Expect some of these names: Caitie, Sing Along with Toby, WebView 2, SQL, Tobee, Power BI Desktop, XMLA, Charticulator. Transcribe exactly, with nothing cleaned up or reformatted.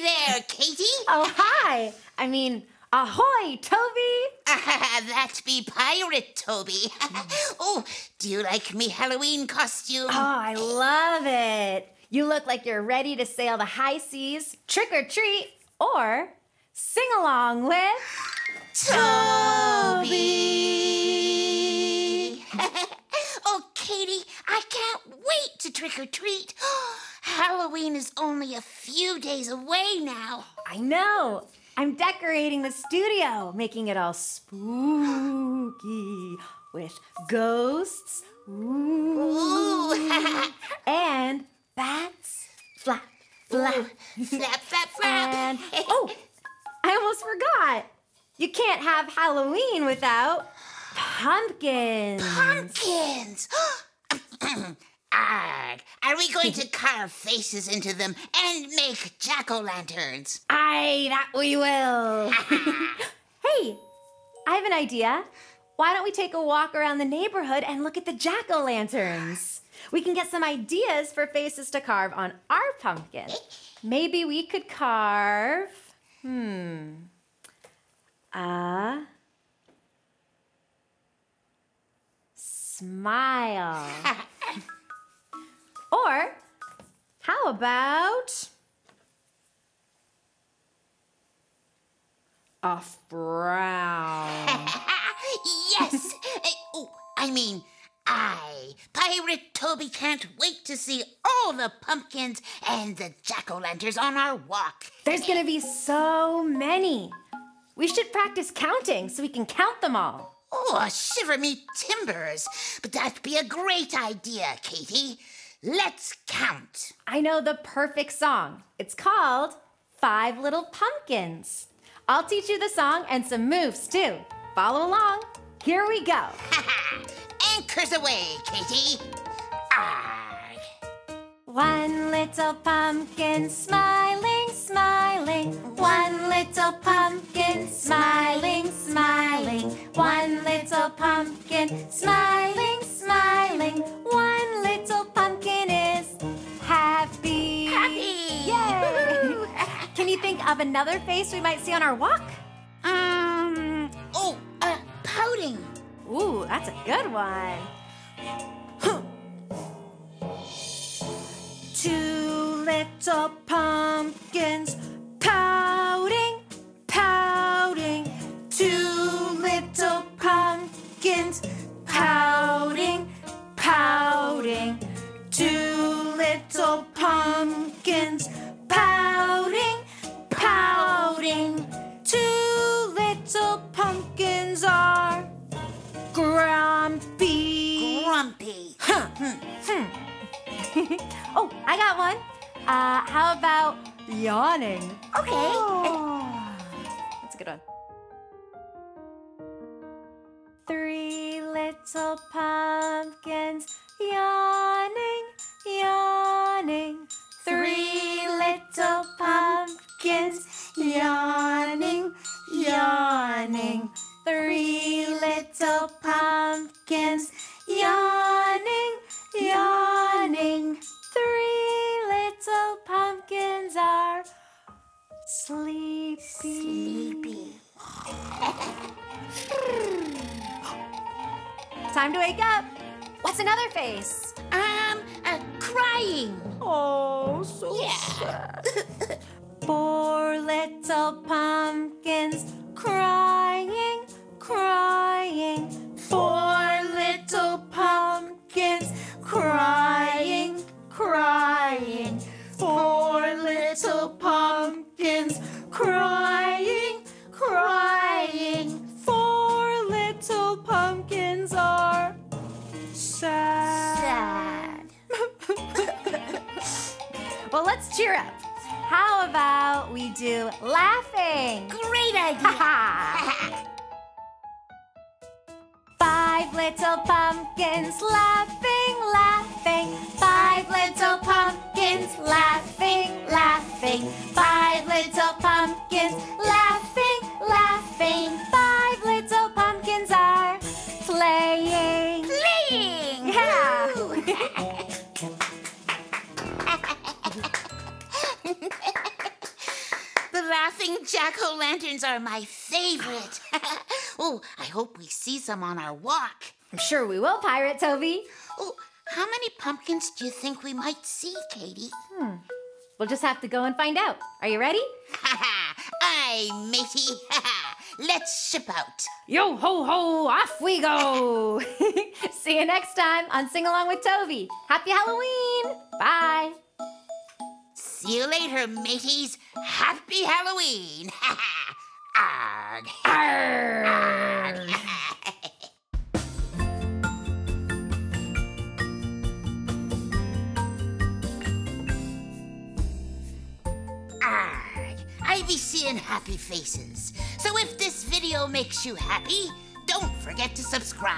Hey there, Katie. Oh, hi. I mean, ahoy, Toby. Uh, that be Pirate Toby. Oh, do you like me Halloween costume? Oh, I love it. You look like you're ready to sail the high seas, trick or treat, or sing along with Toby. Oh, Katie, I can't wait to trick or treat. Halloween is only a few days away now. I know. I'm decorating the studio, making it all spooky with ghosts, ooh, ooh. and bats. Flap, flap, ooh. Flap, flap, flap. And oh, I almost forgot. You can't have Halloween without pumpkins. Pumpkins. Arg, are we going to carve faces into them and make jack-o'-lanterns? Aye, that we will. Hey, I have an idea. Why don't we take a walk around the neighborhood and look at the jack-o'-lanterns? We can get some ideas for faces to carve on our pumpkin. Maybe we could carve, hmm, a smile. Or, how about a frown? Yes! I, oh, I mean, I, Pirate Toby, can't wait to see all the pumpkins and the jack-o'-lanterns on our walk. There's gonna be so many. We should practice counting so we can count them all. Oh, shiver me timbers. But that'd be a great idea, Katie. Let's count. I know the perfect song. It's called Five Little Pumpkins. I'll teach you the song and some moves, too. Follow along. Here we go. Anchors away, Katie. Arrgh. One little pumpkin smiling, smiling. One little pumpkin smiling, smiling. One little pumpkin smiling, smiling. One little pumpkin is happy. Happy! Yay! Can you think of another face we might see on our walk? Um, oh, uh, pouting. Ooh, that's a good one. Two little pumpkins pouting, pouting. Two little pumpkins pouting, pouting. Two little pumpkins pouting, pouting. Two little pumpkins are grumpy. Grumpy. Huh. Hmm. Oh, I got one. Uh, how about yawning? Okay. Oh. That's a good one. Three little pumpkins yawning, yawning. Three little pumpkins yawning, yawning. Three little pumpkins yawning, yawning. Three little pumpkins are sleepy. Sleepy. Time to wake up. What's another face? Um, uh, crying. Oh, so yeah. Sad. Four little pumpkins crying, crying. Four little pumpkins crying, crying. Four little pumpkins crying, crying. Four little pumpkins are sad. Sad. Well, let's cheer up. How about we do laughing? Great idea. Five little pumpkins laughing, laughing. Five little pumpkins laughing, laughing. Five little pumpkins laughing, laughing. Five little pumpkins are playing. Playing! Yeah! Glowing jack-o'-lanterns are my favorite. Oh, I hope we see some on our walk. I'm sure we will, Pirate Toby. Oh, how many pumpkins do you think we might see, Katie? Hmm. We'll just have to go and find out. Are you ready? Ha ha! Aye, matey! Ha ha! Let's ship out! Yo ho ho! Off we go! See you next time on Sing Along with Toby. Happy Halloween! Bye! See you later, mateys! Happy Halloween! Ha ha! Arg! Arg! I be seeing happy faces. So if this video makes you happy, don't forget to subscribe.